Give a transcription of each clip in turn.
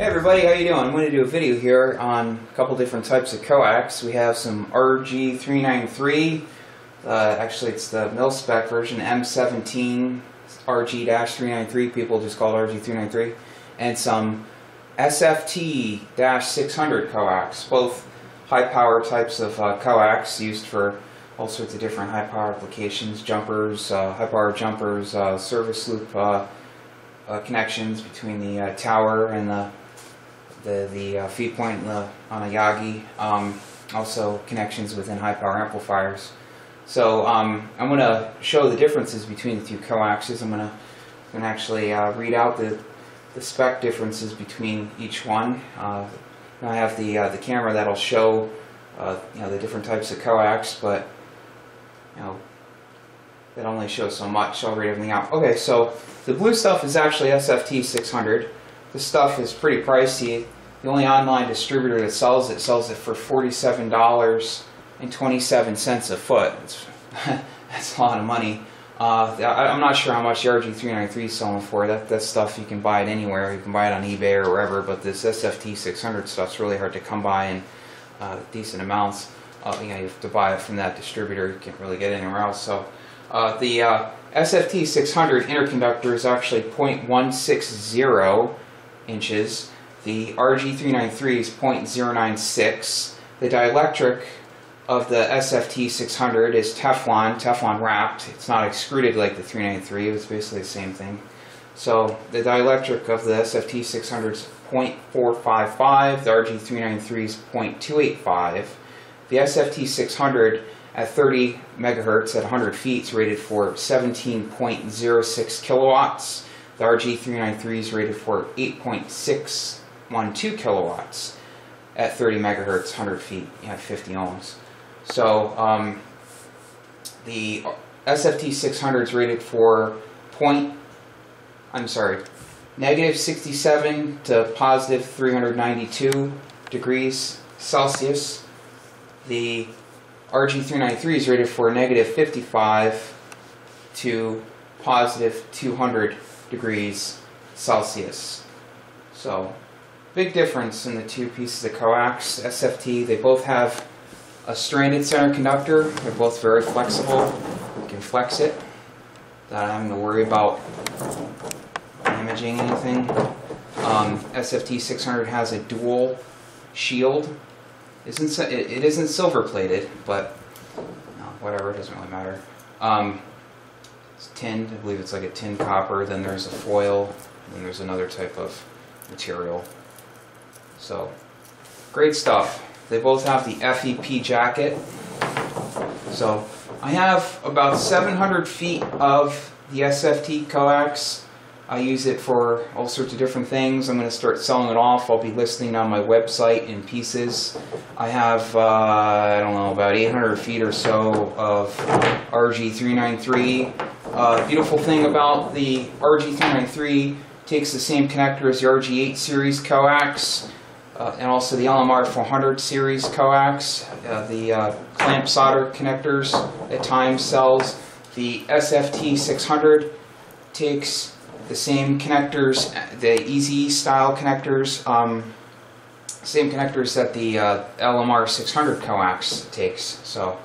Hey everybody, how you doing? I'm going to do a video here on a couple different types of coax. We have some RG393, actually it's the mil-spec version, M17 RG-393, people just call it RG393, and some SFT-600 coax, both high power types of coax used for all sorts of different high power applications, jumpers, high power jumpers, service loop connections between the tower and the feed point on a Yagi, also connections within high power amplifiers. So I'm going to show the differences between the two coaxes. I'm going to actually read out the spec differences between each one. I have the camera that'll show you know, the different types of coax, but you know, it only shows so much, so I'll read everything out. Okay, so the blue stuff is actually SFT-600. This stuff is pretty pricey. The only online distributor that sells it for $47.27 a foot. That's a lot of money. I'm not sure how much the RG393 is selling for. That stuff you can buy it anywhere. You can buy it on eBay or wherever, but this SFT-600 stuff's really hard to come by in decent amounts. You know, you have to buy it from that distributor. You can't really get it anywhere else. So the SFT-600 interconductor is actually 0.160 inches. The RG393 is 0.096. The dielectric of the SFT-600 is Teflon wrapped. It's not extruded like the 393. It's basically the same thing. So the dielectric of the SFT-600 is 0.455. The RG393 is 0.285. The SFT-600 at 30 megahertz at 100 feet is rated for 17.06 kilowatts. The RG393 is rated for 8.612 kilowatts at 30 megahertz, 100 feet, you have 50 ohms. So the SFT-600 is rated for -67 to positive 392 degrees Celsius. The RG393 is rated for -55 to positive 200 degrees Celsius. So, big difference in the two pieces of coax. SFT, they both have a stranded center conductor. They're both very flexible. You can flex it without having to worry about damaging anything. SFT-600 has a dual shield. It isn't silver plated, but no, whatever, it doesn't really matter. It's tinned, I believe it's like a tin copper, then there's a foil, and then there's another type of material. So, great stuff. They both have the FEP jacket. So, I have about 700 feet of the SFT coax. I use it for all sorts of different things. I'm going to start selling it off. I'll be listing on my website in pieces. I have, I don't know, about 800 feet or so of RG393. The beautiful thing about the RG393, takes the same connector as the RG8 series coax and also the LMR400 series coax. The clamp solder connectors at times sells. The SFT-600 takes the same connectors, the EZ style connectors, same connectors that the LMR600 coax takes. So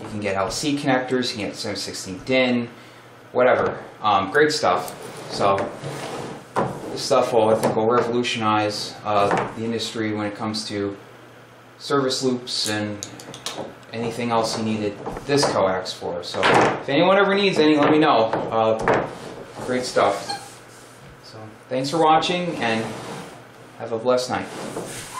you can get LC connectors, you can get M17 DIN, whatever. Great stuff. So this stuff will, I think, will revolutionize the industry when it comes to service loops and anything else you needed this coax for. So if anyone ever needs any, let me know. Great stuff. Thanks for watching, and have a blessed night.